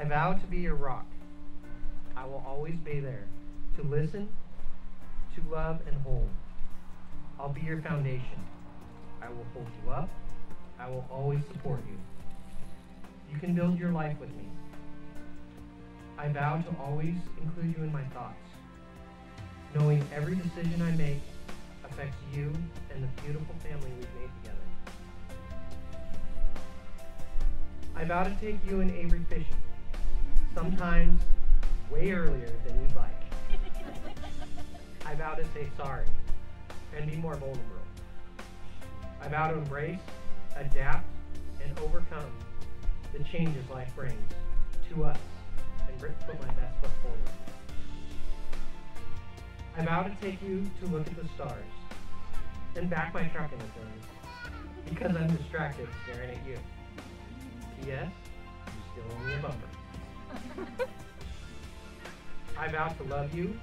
I vow to be your rock. I will always be there to listen, to love, and hold. I'll be your foundation. I will hold you up. I will always support you. You can build your life with me. I vow to always include you in my thoughts, knowing every decision I make affects you and the beautiful family we've made together. I vow to take you and Avery fishing, sometimes way earlier than you'd like. I vow to say sorry and be more vulnerable. I vow to embrace, adapt, and overcome the changes life brings to us and put my best foot forward. I vow to take you to look at the stars and back my truck in the ground because I'm distracted staring at you. P.S. you still owe me a bumper. I vow to love you.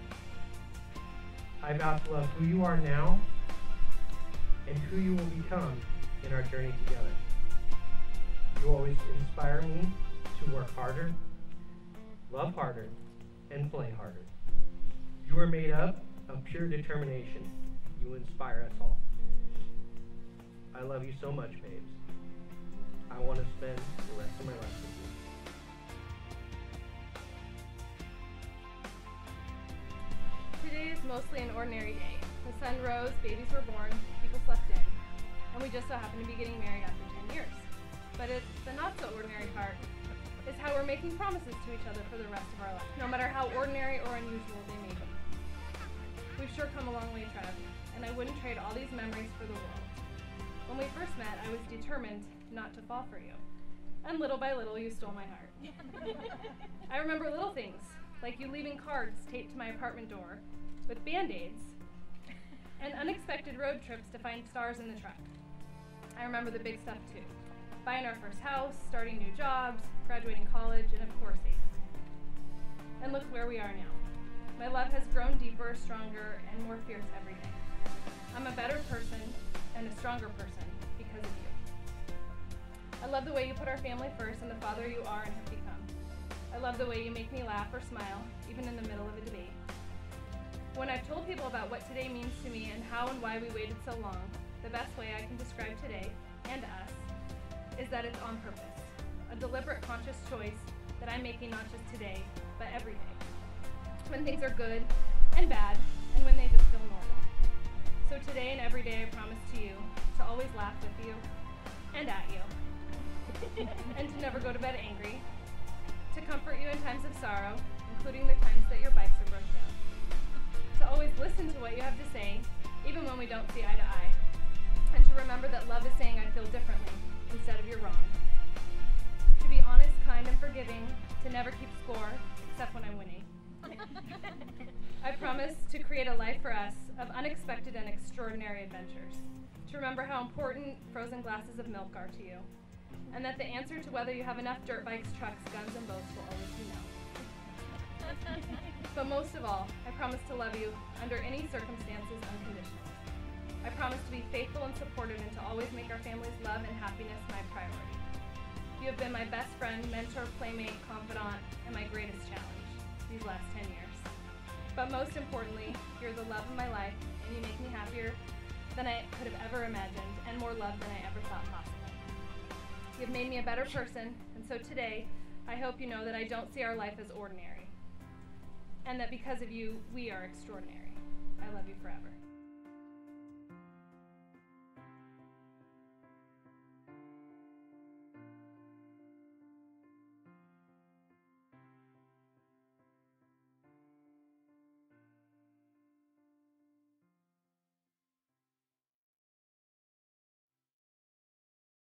I vow to love who you are now and who you will become in our journey together. You always inspire me to work harder, love harder, and play harder. You are made up of pure determination. You inspire us all. I love you so much, babes. I want to spend the rest of my life with you. Today is mostly an ordinary day. The sun rose, babies were born, people slept in, and we just so happen to be getting married after 10 years. But it's the not-so-ordinary part is how we're making promises to each other for the rest of our life, no matter how ordinary or unusual they may be. We've sure come a long way, Trev, and I wouldn't trade all these memories for the world. When we first met, I was determined not to fall for you, and little by little, you stole my heart. I remember little things, like you leaving cards taped to my apartment door with Band-Aids and unexpected road trips to find stars in the truck. I remember the big stuff too. Buying our first house, starting new jobs, graduating college, and of course, aging. And look where we are now. My love has grown deeper, stronger, and more fierce every day. I'm a better person and a stronger person because of you. I love the way you put our family first and the father you are and have become. I love the way you make me laugh or smile, even in the middle of a debate. When I've told people about what today means to me and how and why we waited so long, the best way I can describe today, and us, is that it's on purpose. A deliberate, conscious choice that I'm making not just today, but every day. When things are good and bad, and when they just feel normal. So today and every day I promise to you to always laugh with you, and at you, and to never go to bed angry, to comfort you in times of sorrow, including the times that your bikes are broken down. To always listen to what you have to say, even when we don't see eye to eye. And to remember that love is saying I feel differently instead of you're wrong. To be honest, kind, and forgiving, to never keep score, except when I'm winning. I promise to create a life for us of unexpected and extraordinary adventures. To remember how important frozen glasses of milk are to you. And that the answer to whether you have enough dirt bikes, trucks, guns, and boats will always be no. But most of all, I promise to love you under any circumstances unconditionally. I promise to be faithful and supportive and to always make our family's love and happiness my priority. You have been my best friend, mentor, playmate, confidant, and my greatest challenge these last 10 years. But most importantly, you're the love of my life, and you make me happier than I could have ever imagined and more love than I ever thought possible. You've made me a better person, and so today, I hope you know that I don't see our life as ordinary, and that because of you, we are extraordinary. I love you forever.